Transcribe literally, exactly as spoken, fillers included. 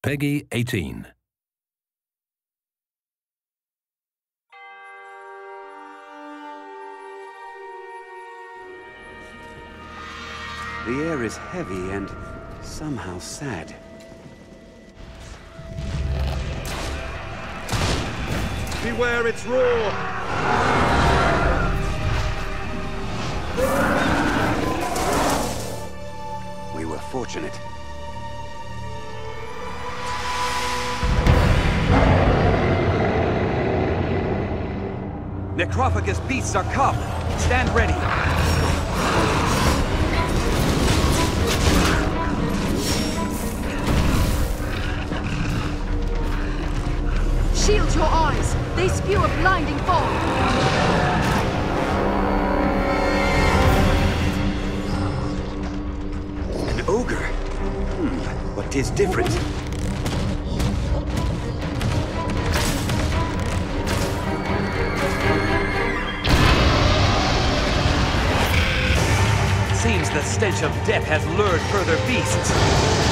Peggy eighteen. The air is heavy and somehow sad. Beware its roar! We were fortunate. Necrophagous beasts are come! Stand ready! Shield your eyes! They spew a blinding fog! An ogre? Hmm, but 'tis different. Seems the stench of death has lured further beasts.